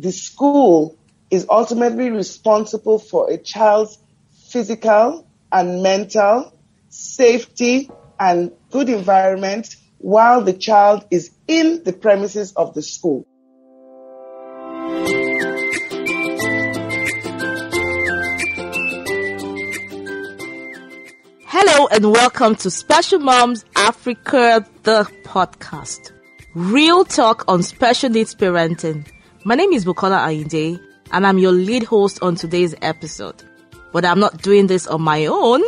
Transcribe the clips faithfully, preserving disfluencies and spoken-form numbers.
the school is ultimately responsible for a child's physical and mental safety and good environment while the child is in the premises of the school. Hello and welcome to Special Moms Africa, the podcast. Real talk on special needs parenting. My name is Bukola Ainde and I'm your lead host on today's episode. But I'm not doing this on my own.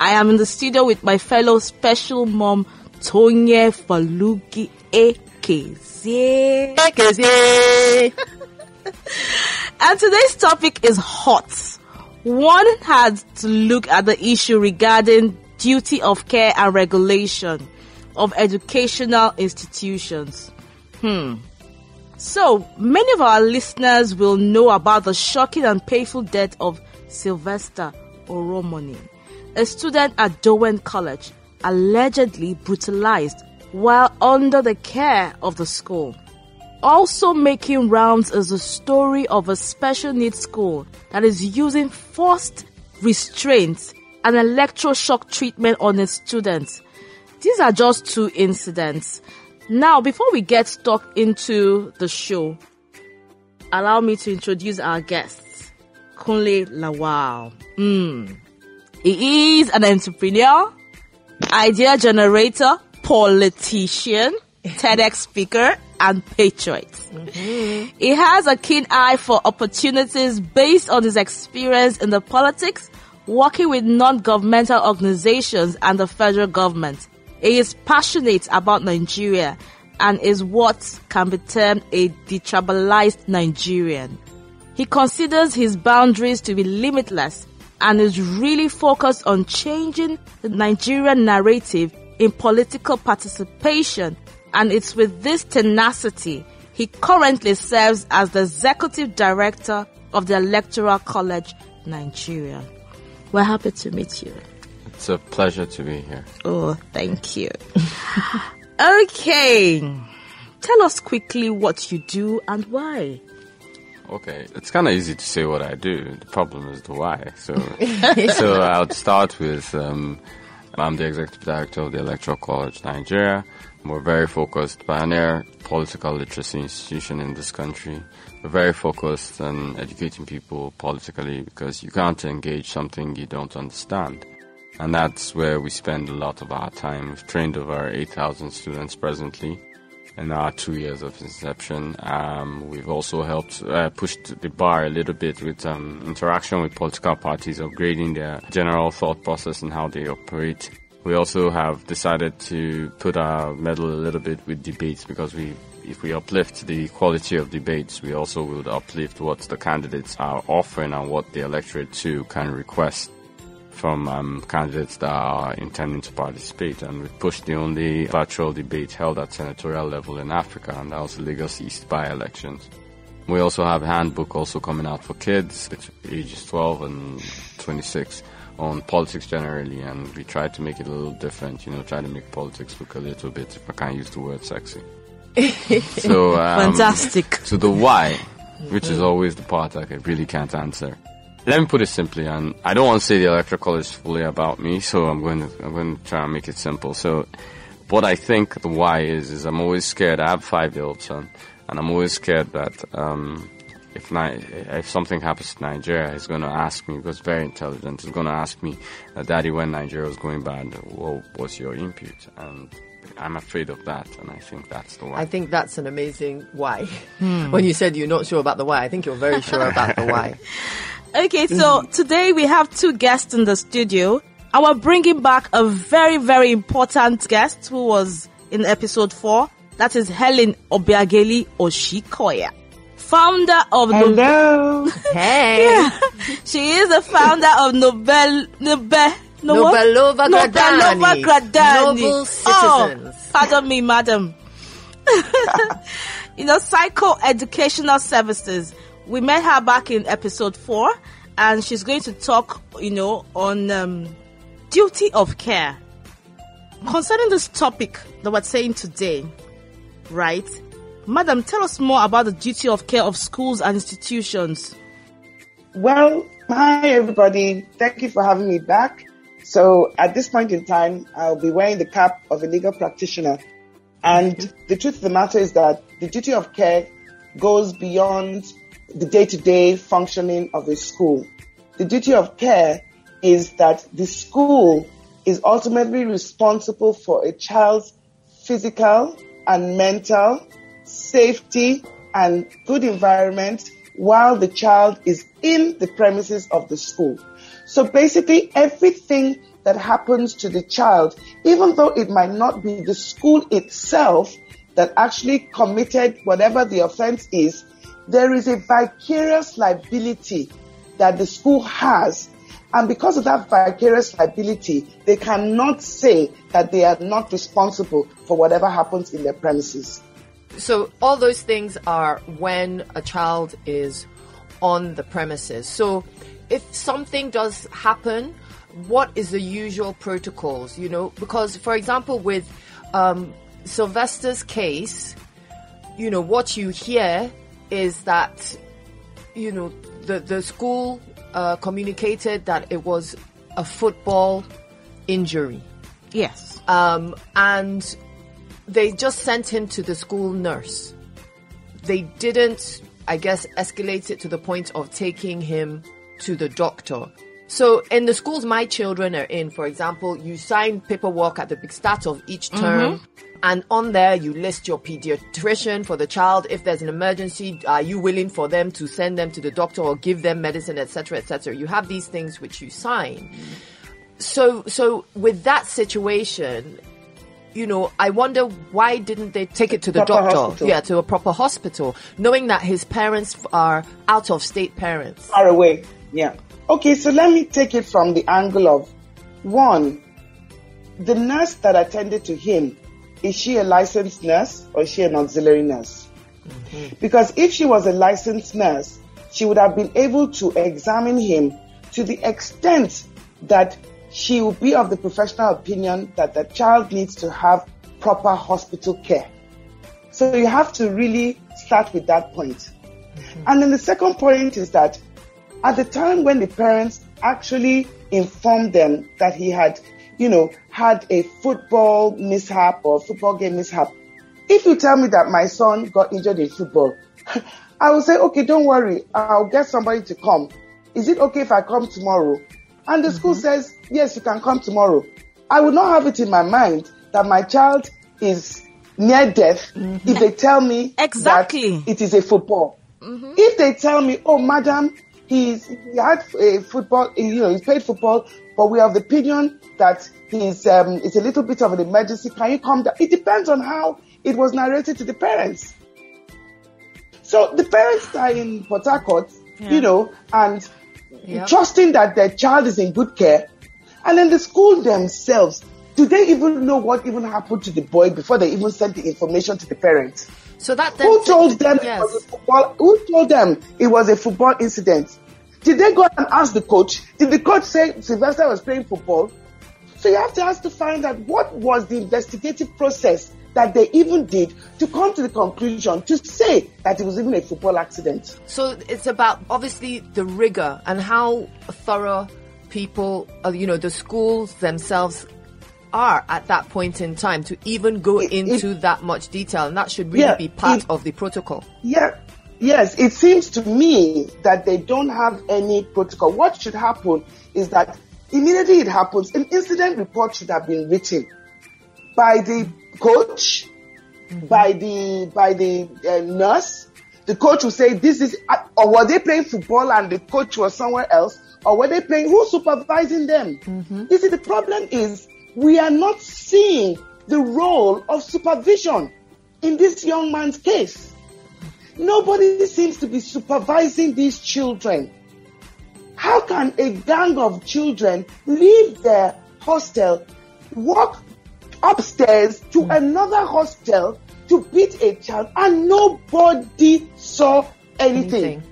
I am in the studio with my fellow special mom, Tonye Faloughi Ekezie. Ekezie. And today's topic is hot. One had to look at the issue regarding duty of care and regulation of educational institutions. Hmm. So, many of our listeners will know about the shocking and painful death of Sylvester Oromoni, a student at Dowen College, allegedly brutalized while under the care of the school. Also making rounds is the story of a special needs school that is using forced restraints and electroshock treatment on its students. These are just two incidents. Now, before we get stuck into the show, allow me to introduce our guest, Kunle Lawal. Mm. He is an entrepreneur, idea generator, politician, TEDx speaker, and patriot. Mm-hmm. He has a keen eye for opportunities based on his experience in the politics, working with non-governmental organizations and the federal government. He is passionate about Nigeria and is what can be termed a detribalized Nigerian. He considers his boundaries to be limitless and is really focused on changing the Nigerian narrative in political participation. And it's with this tenacity he currently serves as the executive director of the Electoral College Nigeria. We're happy to meet you. It's a pleasure to be here. Oh, thank you. Okay. Tell us quickly what you do and why. Okay. It's kind of easy to say what I do. The problem is the why. So, so I'll start with um, I'm the executive director of the Electoral College Nigeria. We're very focused, pioneer political literacy institution in this country. We're very focused on educating people politically because you can't engage something you don't understand. And that's where we spend a lot of our time. We've trained over eight thousand students presently in our two years of inception. Um, we've also helped uh, push the bar a little bit with um, interaction with political parties, upgrading their general thought process and how they operate. We also have decided to put our medal a little bit with debates because we, if we uplift the quality of debates, we also will uplift what the candidates are offering and what the electorate too can request from um, candidates that are intending to participate. And we pushed the only virtual debate held at senatorial level in Africa, and that was the Lagos East by-elections. We also have a handbook also coming out for kids between ages twelve and twenty-six. On politics generally, and we try to make it a little different, you know, try to make politics look a little bit, if I can't use the word sexy. So um, fantastic. So the why, which is always the part that I really can't answer. Let me put it simply, and I don't want to say the Electoral College is fully about me, so I'm going to I'm going to try and make it simple. So what I think the why is is I'm always scared. I have a five-year-old son, and I'm always scared that um If, Ni- if something happens to Nigeria, he's going to ask me, because very intelligent, he's going to ask me, Daddy, when Nigeria was going bad, what was your input? And I'm afraid of that, and I think that's the why. I think that's an amazing why. Hmm. When you said you're not sure about the why, I think you're very sure about the why. Okay, so today we have two guests in the studio, and we're bringing back a very, very important guest who was in episode four. That is Helen Obiageli Oshikoya. Founder of Hello. Nobe- hey. Yeah. She is the founder of Nobel Nobel Nobel Nobelova Gradani. Nobelova Gradani. Noble citizens. Oh, pardon me, madam. You know, psychoeducational services. We met her back in episode four, and she's going to talk, you know, on um, duty of care concerning this topic that we're saying today, right? Madam, tell us more about the duty of care of schools and institutions. Well, hi everybody. Thank you for having me back. So at this point in time, I'll be wearing the cap of a legal practitioner. And the truth of the matter is that the duty of care goes beyond the day-to-day functioning of a school. The duty of care is that the school is ultimately responsible for a child's physical and mental safety and good environment while the child is in the premises of the school. So basically everything that happens to the child, even though it might not be the school itself that actually committed whatever the offense is, there is a vicarious liability that the school has. And because of that vicarious liability, they cannot say that they are not responsible for whatever happens in their premises. So all those things are when a child is on the premises. So if something does happen, what is the usual protocols, you know? Because, for example, with um, Sylvester's case, you know, what you hear is that, you know, the, the school uh, communicated that it was a football injury. Yes. Um, and... they just sent him to the school nurse. They didn't, I guess, escalate it to the point of taking him to the doctor. So in the schools my children are in, for example, you sign paperwork at the start of each term. Mm-hmm. And on there, you list your pediatrician for the child. If there's an emergency, are you willing for them to send them to the doctor or give them medicine, et cetera, et cetera? You have these things which you sign. So, so with that situation... you know, I wonder why didn't they take it to the doctor? Hospital. Yeah, to a proper hospital, knowing that his parents are out-of-state parents. Far away, yeah. Okay, so let me take it from the angle of, one, the nurse that attended to him, is she a licensed nurse or is she an auxiliary nurse? Mm-hmm. Because if she was a licensed nurse, she would have been able to examine him to the extent that she will be of the professional opinion that the child needs to have proper hospital care. So you have to really start with that point. Mm-hmm. And then the second point is that at the time when the parents actually informed them that he had, you know, had a football mishap or football game mishap, if you tell me that my son got injured in football, I will say, okay, don't worry, I'll get somebody to come. Is it okay if I come tomorrow? And the school mm-hmm. says, yes, you can come tomorrow. I would not have it in my mind that my child is near death mm-hmm. if they tell me exactly that it is a football. Mm-hmm. If they tell me, oh, madam, he's, he had a football, you know, he played football, but we have the opinion that he's, um, it's a little bit of an emergency. Can you come down? It depends on how it was narrated to the parents. So the parents are in Port Harcourt, yeah. you know, and... Yep. Trusting that their child is in good care. And then the school themselves, do they even know what even happened to the boy before they even sent the information to the parents? So that then who told them yes. it was a football, who told them it was a football incident? Did they go and ask the coach? Did the coach say Sylvester was playing football? So you have to ask to find out what was the investigative process that they even did to come to the conclusion to say that it was even a football accident. So it's about obviously the rigor and how thorough people, you know, the schools themselves are at that point in time to even go it, into it, that much detail. And that should really yeah, be part it, of the protocol. Yeah. Yes. It seems to me that they don't have any protocol. What should happen is that immediately it happens, an incident report should have been written by the coach, mm-hmm. by the by the uh, nurse. The coach will say, this is, uh, or were they playing football and the coach was somewhere else, or were they playing, who's supervising them? Mm-hmm. You see, the problem is we are not seeing the role of supervision in this young man's case. Nobody seems to be supervising these children. How can a gang of children leave their hostel, walk upstairs to mm. another hostel to beat a child, and nobody saw anything? anything.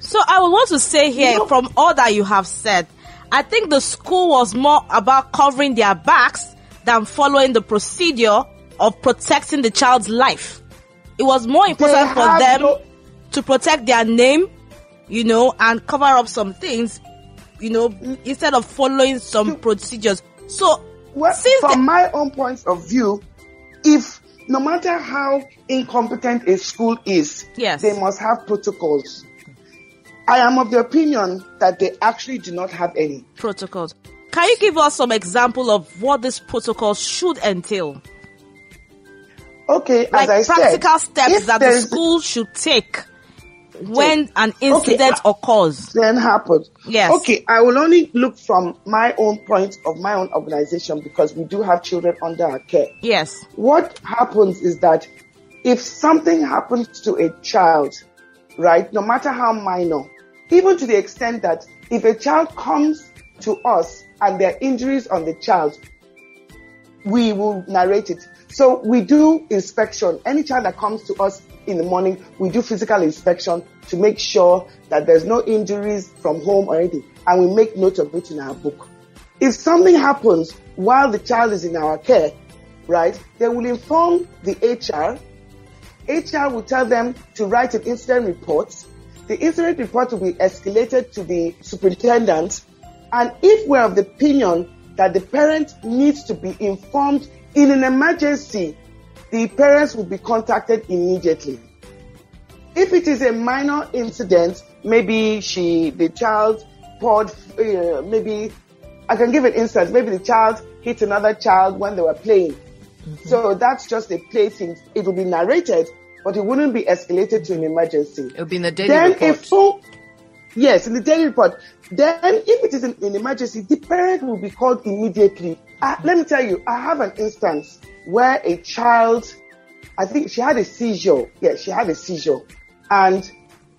So I would want to say here, you know, from all that you have said, I think the school was more about covering their backs than following the procedure of protecting the child's life. It was more important for them no- to protect their name, you know, and cover up some things, you know, instead of following some to, procedures. So, well, since from the- my own point of view, if no matter how incompetent a school is, yes, they must have protocols. I am of the opinion that they actually do not have any protocols. Can you give us some example of what this protocol should entail? Okay, like as I practical said, steps that the school should take when so, an incident okay, occurs. Then happens. Yes. Okay, I will only look from my own point of my own organization because we do have children under our care. Yes. What happens is that if something happens to a child, right, no matter how minor, even to the extent that if a child comes to us and there are injuries on the child, we will narrate it. So we do inspection. Any child that comes to us in the morning, we do physical inspection to make sure that there's no injuries from home or anything. And we make note of it in our book. If something happens while the child is in our care, right, they will inform the H R. H R will tell them to write an incident report. The incident report will be escalated to the superintendent. And if we're of the opinion that the parent needs to be informed in an emergency, the parents will be contacted immediately. If it is a minor incident, maybe she, the child poured, uh, maybe, I can give an instance, maybe the child hit another child when they were playing. Mm-hmm. So that's just a play thing. It will be narrated, but it wouldn't be escalated to an emergency. It will be in the daily then report. A full, yes, in the daily report. Then if it is an, an emergency, the parent will be called immediately. Uh, let me tell you, I have an instance where a child, I think she had a seizure. Yeah, she had a seizure. And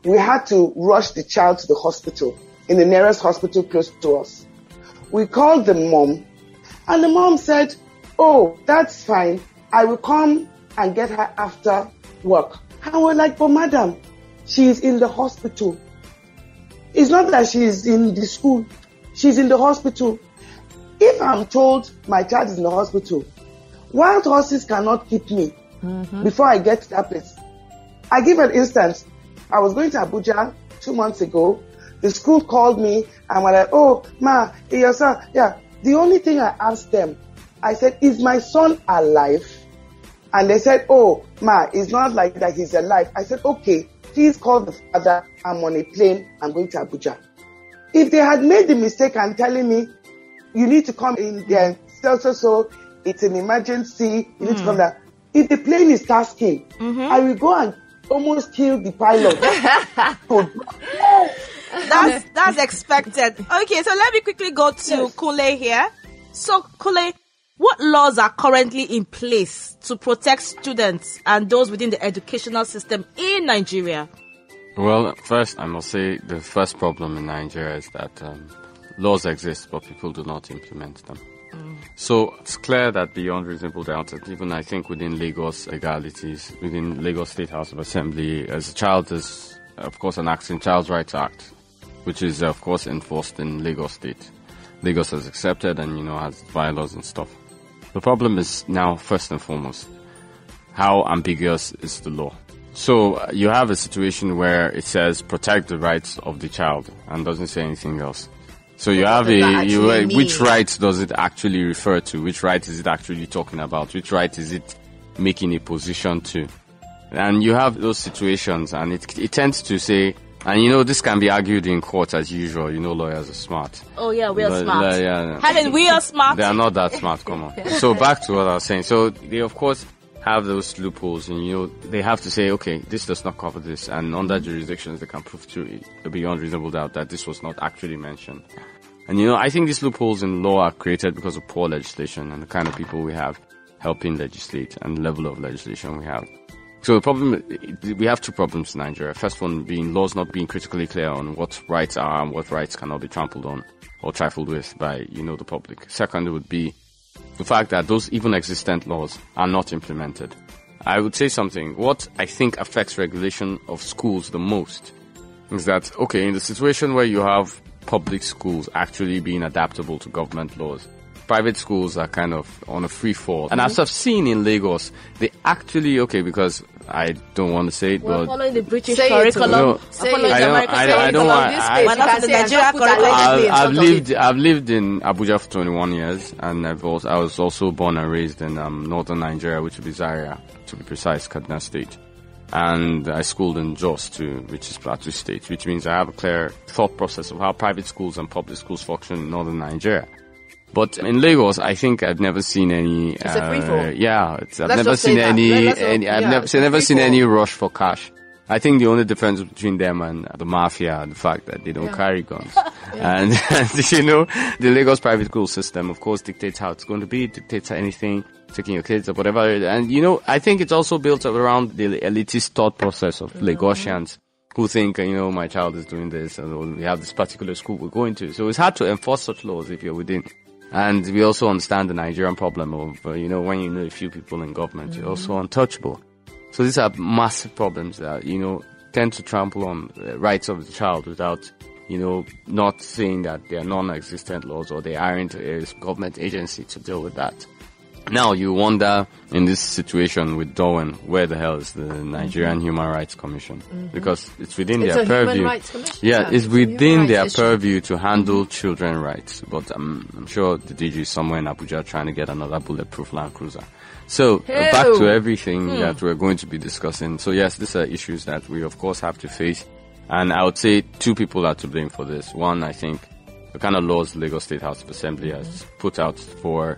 we had to rush the child to the hospital, in the nearest hospital close to us. We called the mom, and the mom said, oh, that's fine. I will come and get her after work. And we're like, but madam, she's in the hospital. It's not that she's in the school. She's in the hospital. If I'm told my child is in the hospital, wild horses cannot keep me mm-hmm. before I get to that place. I give an instance. I was going to Abuja two months ago. The school called me and were like, oh, ma, your son. Yeah. The only thing I asked them, I said, is my son alive? And they said, oh, ma, it's not like that he's alive. I said, okay, please call the father. I'm on a plane. I'm going to Abuja. If they had made the mistake and telling me, you need to come in there, so, so, so, it's an emergency, you need mm. to come there. If the plane is tasking, mm-hmm. I will go and almost kill the pilot. that's, that's expected. Okay, so let me quickly go to yes. Kunle here. So, Kunle, what laws are currently in place to protect students and those within the educational system in Nigeria? Well, first, I must say the first problem in Nigeria is that um, laws exist, but people do not implement them. Mm. So it's clear that beyond reasonable doubt, that even I think within Lagos legalities, within Lagos State House of Assembly, as a child is, of course, an act in Child Rights Act, which is, of course, enforced in Lagos State. Lagos has accepted and, you know, has bylaws and stuff. The problem is now, first and foremost, how ambiguous is the law? So you have a situation where it says protect the rights of the child and doesn't say anything else. So you have a, you, which rights does it actually refer to? Which right is it actually talking about? Which right is it making a position to? And you have those situations, and it it tends to say, and you know, this can be argued in court as usual. You know, lawyers are smart. Oh yeah, we are but, smart. Uh, yeah, Helen, we are smart. They are not that smart, come on. So back to what I was saying. So they, of course, have those loopholes, and you know, they have to say, okay, this does not cover this, and under jurisdictions they can prove to beyond reasonable doubt that this was not actually mentioned. And you know, I think these loopholes in law are created because of poor legislation and the kind of people we have helping legislate and the level of legislation we have. So the problem, we have two problems in Nigeria. First one being laws not being critically clear on what rights are and what rights cannot be trampled on or trifled with by, you know, the public. Second would be the fact that those even existent laws are not implemented. I would say something. What I think affects regulation of schools the most is that, okay, in the situation where you have public schools actually being adaptable to government laws, private schools are kind of on a free fall. And mm-hmm. as I've seen in Lagos, they actually, okay, because I don't want to say it, We're but following the British say curriculum. No, say following I don't. I, I don't want. I, I, I've lived. I've lived in Abuja for twenty-one years, and I've also, I was also born and raised in um, northern Nigeria, which would be Zaria, to be precise, Kaduna State, and I schooled in Jos too, which is Plateau State, which means I have a clear thought process of how private schools and public schools function in northern Nigeria. But in Lagos, I think I've never seen any. It's uh, a free fall. Yeah, it's, I've let's never seen any. Let's any let's I've yeah, never, so never seen any rush for cash. I think the only difference between them and the mafia are the fact that they don't yeah. carry guns. yeah. And, and you know, the Lagos private school system, of course, dictates how it's going to be, dictates anything, taking your kids or whatever. And you know, I think it's also built around the elitist thought process of mm-hmm. Lagosians who think, you know, my child is doing this, and we have this particular school we're going to. So it's hard to enforce such laws if you're within. And we also understand the Nigerian problem of, uh, you know, when you know a few people in government, mm-hmm. you're also untouchable. So these are massive problems that, you know, tend to trample on the rights of the child without, you know, not saying that they are non-existent laws or they aren't a government agency to deal with that. Now you wonder, in this situation with Dowen, where the hell is the Nigerian mm-hmm. Human Rights Commission? Mm-hmm. Because it's within it's their purview. Yeah, yeah, it's within their purview to handle children's rights. But um, I'm sure the D G is somewhere in Abuja trying to get another bulletproof Land Cruiser. So hey. back to everything hmm. that we're going to be discussing. So yes, these are issues that we of course have to face. And I would say two people are to blame for this. One, I think, the kind of laws the Lagos State House of Assembly mm-hmm. has put out for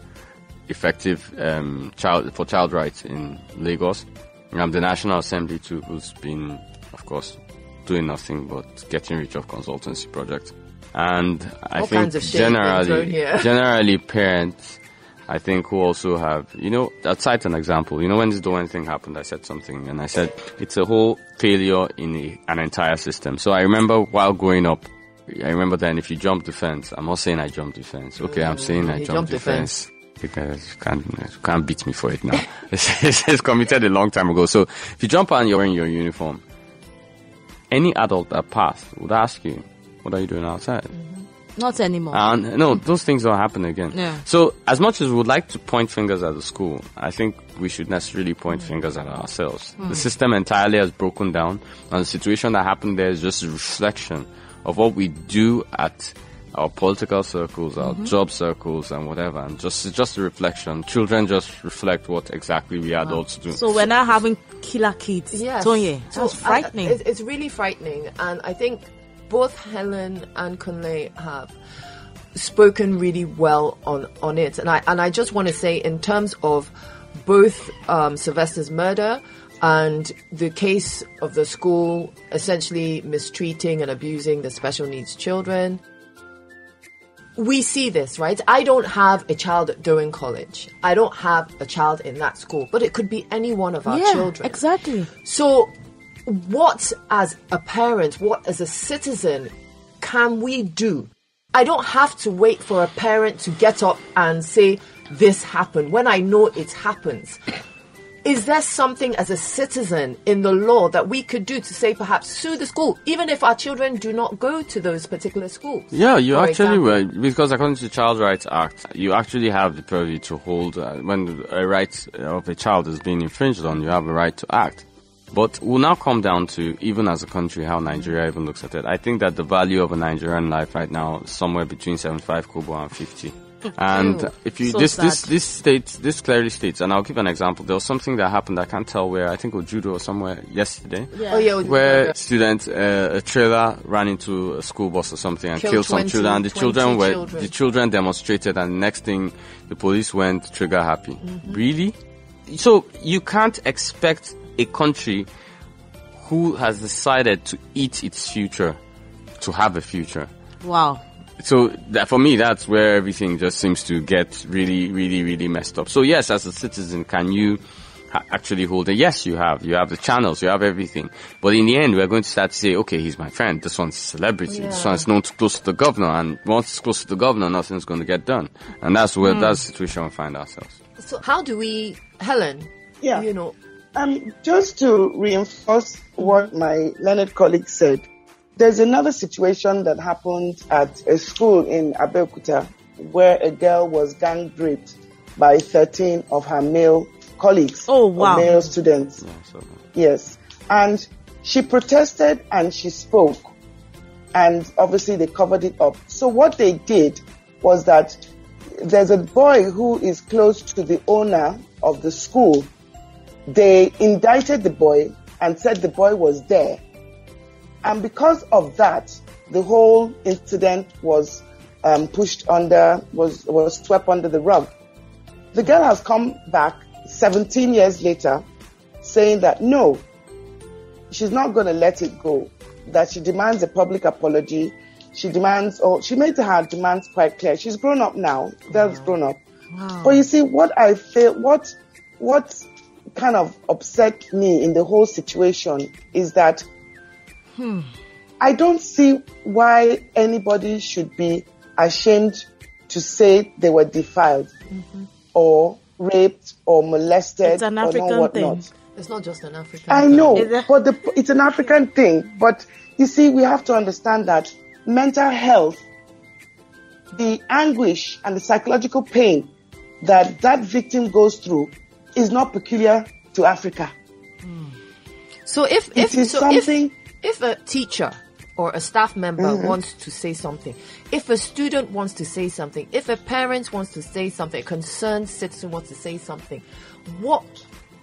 effective um, child for child rights in Lagos. Um, the National Assembly too, who's been, of course, doing nothing but getting rid of consultancy projects. And I All think generally, generally parents, I think, who also have, you know, I'll cite an example. You know, when this Dowen thing happened, I said something, and I said it's a whole failure in a, an entire system. So I remember while growing up, I remember then if you jump the fence, I'm not saying I jumped the fence. Okay, I'm saying I jumped the fence. Because you can't, you can't beat me for it now. It's, it's committed a long time ago. So if you jump and you're wearing your uniform, any adult that passed would ask you, what are you doing outside? Mm-hmm. Not anymore. And no, those things don't happen again. Yeah. So as much as we would like to point fingers at the school, I think we should necessarily point mm-hmm. fingers at ourselves. Mm-hmm. The system entirely has broken down, and the situation that happened there is just a reflection of what we do at our political circles, our mm-hmm. job circles, and whatever, and just just a reflection. Children just reflect what exactly we wow. adults do. So we're now having killer kids. Yes, Tonye, so that's frightening. I, it's, it's really frightening, and I think both Helen and Kunle have spoken really well on on it. And I and I just want to say, in terms of both um, Sylvester's murder and the case of the school essentially mistreating and abusing the special needs children. We see this, right? I don't have a child at Dowen College. I don't have a child in that school, but it could be any one of our yeah, children. Exactly. So what as a parent, what as a citizen can we do? I don't have to wait for a parent to get up and say, this happened, when I know it happens. Is there something as a citizen in the law that we could do to say perhaps sue the school, even if our children do not go to those particular schools? Yeah, you actually right, because according to the Child Rights Act, you actually have the purview to hold, uh, when a right of a child is being infringed on, you have a right to act. But we'll now come down to, even as a country, how Nigeria even looks at it. I think that the value of a Nigerian life right now is somewhere between seventy-five kobo and fifty. And Ew, if you so this sad. this this states this clearly states, and I'll give an example. There was something that happened. I can't tell where. I think Ojudo or somewhere yesterday. Yeah. Oh yeah, where a student uh, a trailer ran into a school bus or something and killed, killed some children. And the children were children. the children demonstrated, and the next thing, the police went trigger happy. Mm-hmm. Really? So you can't expect a country who has decided to eat its future to have a future. Wow. So that, for me, that's where everything just seems to get really, really, really messed up. So yes, as a citizen, can you ha- actually hold it? Yes, you have. You have the channels. You have everything. But in the end, we're going to start to say, okay, he's my friend. This one's a celebrity. Yeah. This one's known to close to the governor. And once it's close to the governor, nothing's going to get done. And that's where mm. that's the situation we find ourselves. So how do we, Helen? Yeah. You know, um, just to reinforce what my learned colleague said. There's another situation that happened at a school in Abeokuta where a girl was gang raped by thirteen of her male colleagues, oh, wow. male students. Awesome. Yes. And she protested and she spoke. And obviously they covered it up. So what they did was that there's a boy who is close to the owner of the school. They indicted the boy and said the boy was there. And because of that, the whole incident was um, pushed under, was, was swept under the rug. The girl has come back seventeen years later saying that no, she's not going to let it go, that she demands a public apology. She demands, or she made her demands quite clear. She's grown up now. Girl's wow. grown up. Wow. But you see, what I feel, what, what kind of upset me in the whole situation is that hmm. I don't see why anybody should be ashamed to say they were defiled mm-hmm. or raped or molested. It's an African or whatnot. Thing. It's not just an African I thing. I know, but the, it's an African thing. But you see, we have to understand that mental health, the anguish and the psychological pain that that victim goes through is not peculiar to Africa. Mm. So if it if, is so something, if if a teacher or a staff member mm-hmm. wants to say something, if a student wants to say something, if a parent wants to say something, a concerned citizen wants to say something, what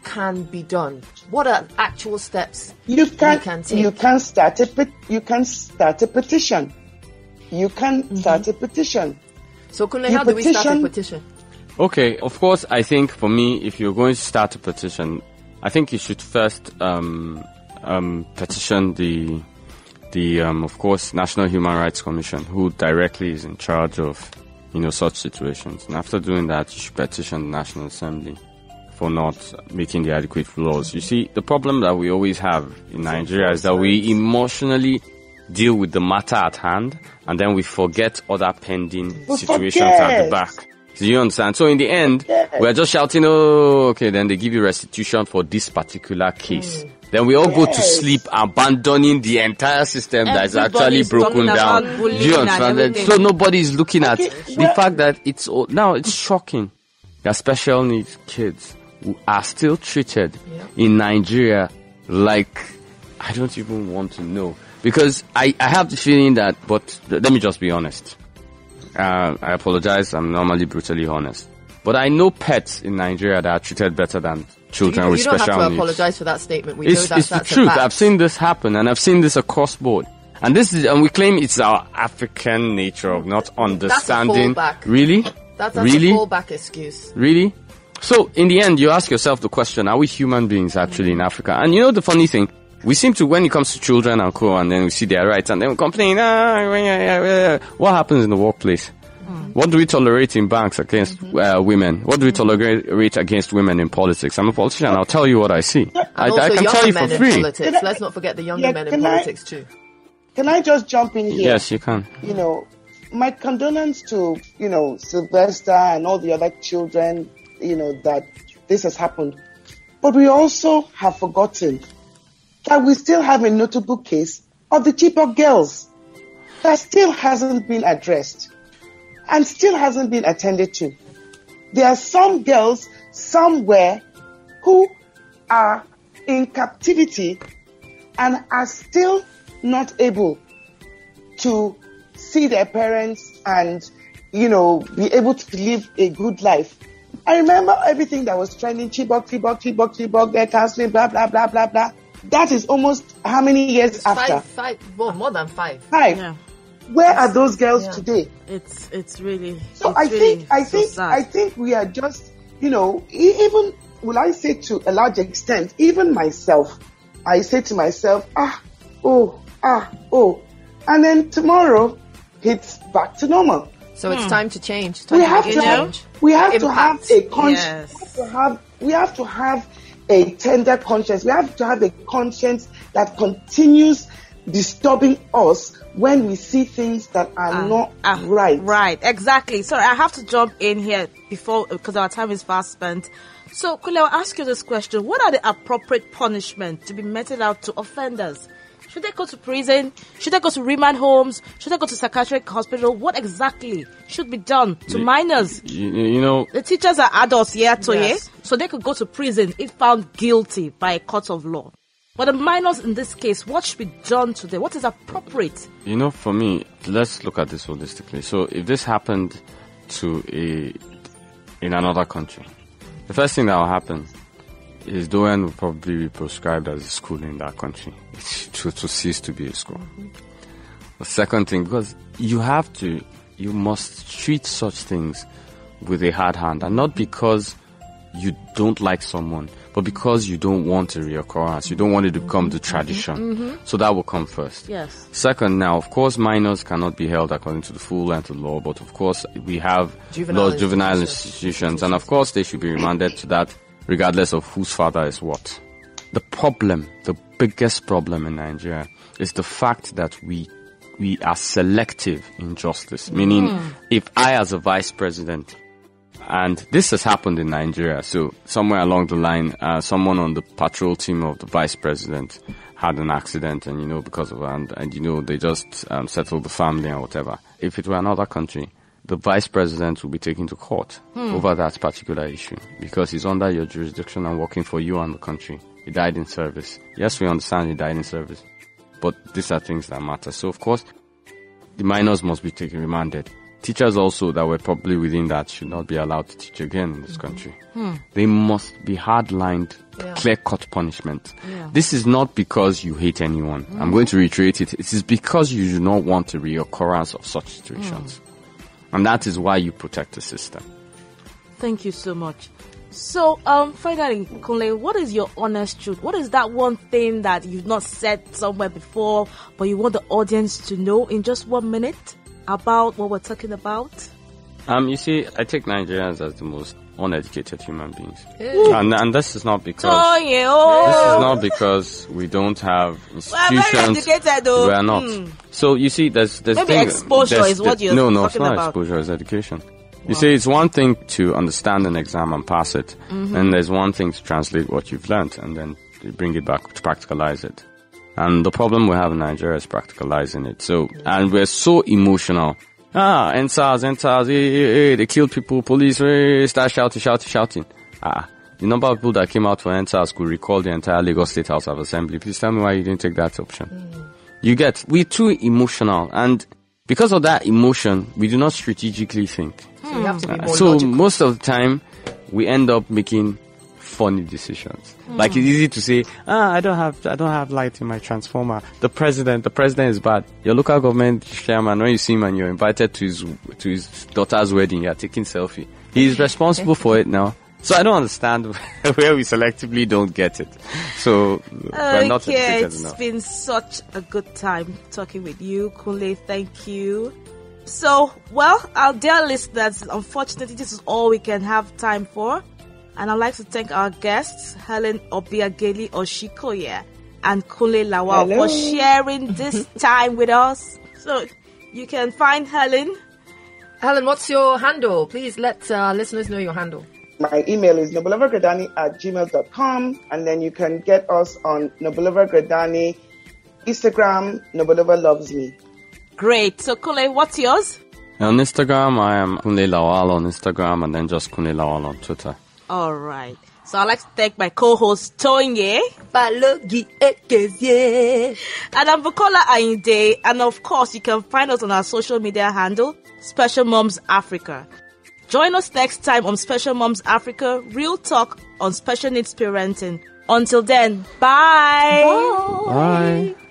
can be done? What are actual steps you can, can take? You can start a you can start a petition. You can mm-hmm. start a petition. So Kunle, how do we start a petition? Okay, of course. I think for me, if you're going to start a petition, I think you should first um, um, petition the the um, of course National Human Rights Commission, who directly is in charge of you know such situations. And after doing that, you should petition the National Assembly for not making the adequate laws. You see, the problem that we always have in Nigeria is that we emotionally deal with the matter at hand, and then we forget other pending we situations forget. At the back. Do you understand? So in the end, we're just shouting, oh, okay, then they give you restitution for this particular case. Mm. Then we all yes. go to sleep, abandoning the entire system that is actually broken down. Do you understand? So nobody's looking okay. at the well, fact that it's all, now it's shocking that special needs kids who are still treated yeah. in Nigeria like, I don't even want to know. Because I, I have the feeling that, but let me just be honest. Uh, I apologize, I'm normally brutally honest. But I know pets in Nigeria that are treated better than children you, with special needs. You don't have to apologize for that statement. We it's, know that, it's that's the truth. I've seen this happen, and I've seen this across board. And this is, and we claim it's our African nature of not understanding. That's a fallback. Really? That's, that's really? a fallback excuse. Really? So, in the end, you ask yourself the question, are we human beings actually mm-hmm. in Africa? And you know the funny thing? We seem to, when it comes to children and co, and then we see their rights, and then we complain. Ah, what happens in the workplace? Mm. What do we tolerate in banks against mm-hmm. uh, women? What do we tolerate against women in politics? I'm a politician. I'll tell you what I see. And I, also I can younger tell you for men free. In politics. I, Let's not forget the younger yeah, men in politics I, too. Can I just jump in here? Yes, you can. You know, my condolence to you know Sylvester and all the other children. You know that this has happened, but we also have forgotten that we still have a notable case of the Chibok girls that still hasn't been addressed and still hasn't been attended to. There are some girls somewhere who are in captivity and are still not able to see their parents and, you know, be able to live a good life. I remember everything that was trending, Chibok, Chibok, Chibok, Chibok, their counseling, blah, blah, blah, blah, blah. That is almost how many years it's after? Five, five, well, more than five. Five. Yeah. Where it's, are those girls yeah. today? It's it's really. So it's I really think I so think sad. I think we are just you know even will I say to a large extent even myself I say to myself ah oh ah oh and then tomorrow it's back to normal. So hmm. it's time to change. Time we, to have to change. Have, we have Impact. to have a conscience. Yes. We have to have. We have to have a tender conscience. We have to have a conscience that continues disturbing us when we see things that are uh, not uh, right. Right, exactly. So I have to jump in here before, because our time is fast spent. So Kunle, I'll ask you this question. What are the appropriate punishment to be meted out to offenders? Should they go to prison? Should they go to remand homes? Should they go to psychiatric hospital? What exactly should be done to you, minors? You, you know... The teachers are adults, yeah, to yes. yeah, so they could go to prison if found guilty by a court of law. But the minors in this case, what should be done to them? What is appropriate? You know, for me, let's look at this holistically. So if this happened to a in another country, the first thing that will happen is Dowen will probably be proscribed as a school in that country, to, to cease to be a school. Mm-hmm. The second thing, because you have to, you must treat such things with a hard hand, and not because you don't like someone, but because you don't want a reoccurrence, you don't want it to become the tradition. Mm-hmm. So that will come first. Yes. Second, now, of course, minors cannot be held according to the full length of the law, but of course, we have juvenile laws, juvenile institutions, and of course, they should be remanded to that, regardless of whose father is what. The problem, the biggest problem in Nigeria, is the fact that we we are selective in justice. Meaning, mm. if I, as a vice president, and this has happened in Nigeria, so somewhere along the line, uh, someone on the patrol team of the vice president had an accident, and you know, because of and and you know, they just um, settled the family and whatever. If it were another country, the vice president will be taken to court hmm. over that particular issue, because he's under your jurisdiction and working for you and the country. He died in service. Yes, we understand he died in service, but these are things that matter. So, of course, the minors must be taken remanded. Teachers also that were probably within that should not be allowed to teach again in this country. Hmm. They must be hard-lined, yeah. clear-cut punishment. Yeah. This is not because you hate anyone. Hmm. I'm going to reiterate it. It is because you do not want a reoccurrence of such situations. Hmm. And that is why you protect the system. Thank you so much. So, um, finally, Kunle, what is your honest truth? What is that one thing that you've not said somewhere before, but you want the audience to know in just one minute about what we're talking about? Um, you see, I take Nigerians as the most uneducated human beings. Ooh. And and this is not because oh, yeah, oh. this is not because we don't have institutions. Well, educated, though. We are not. Mm. So you see, there's there's maybe thing, exposure there's, is what you're no, no, talking about. No, no, it's not exposure. It's education. Wow. You see, it's one thing to understand an exam and pass it, mm-hmm. and there's one thing to translate what you've learned and then bring it back to practicalize it. And the problem we have in Nigeria is practicalizing it. So and we're so emotional. Ah, N SARS, N SARS, hey, hey, hey, they killed people, police, hey, start shouting, shouting, shouting. Ah, the number of people that came out for N SARS could recall the entire Lagos State House of Assembly. Please tell me why you didn't take that option. Mm. You get, we're too emotional, and because of that emotion, we do not strategically think. So, you have to be more so logical. Most of the time, we end up making funny decisions. Mm. Like, it's easy to say, ah, I don't have, I don't have light in my transformer. The president, the president is bad. Your local government chairman, when you see him and you're invited to his, to his daughter's wedding, you're taking selfie. He's responsible for it now. So I don't understand where we selectively don't get it. So, okay, we're not educated enough. It's been such a good time talking with you, Kunle. Thank you. So, well, our dear listeners, unfortunately, this is all we can have time for. And I'd like to thank our guests, Helen Obiageli Oshikoya and Kunle Lawal, hello, for sharing this time with us. So you can find Helen. Helen, what's your handle? Please let uh, listeners know your handle. My email is nobelova gradani at gmail dot com. And then you can get us on Nobelova Gradani, Instagram, Nobelova Loves Me. Great. So Kunle, what's yours? On Instagram, I am Kunle Lawal on Instagram, and then just Kunle Lawal on Twitter. All right. So I'd like to thank my co-host, Tonye Faloughi Ekezie, and I'm Bukola Ainde. And of course, you can find us on our social media handle, Special Moms Africa. Join us next time on Special Moms Africa, real talk on special needs parenting. Until then, bye. Bye. Bye.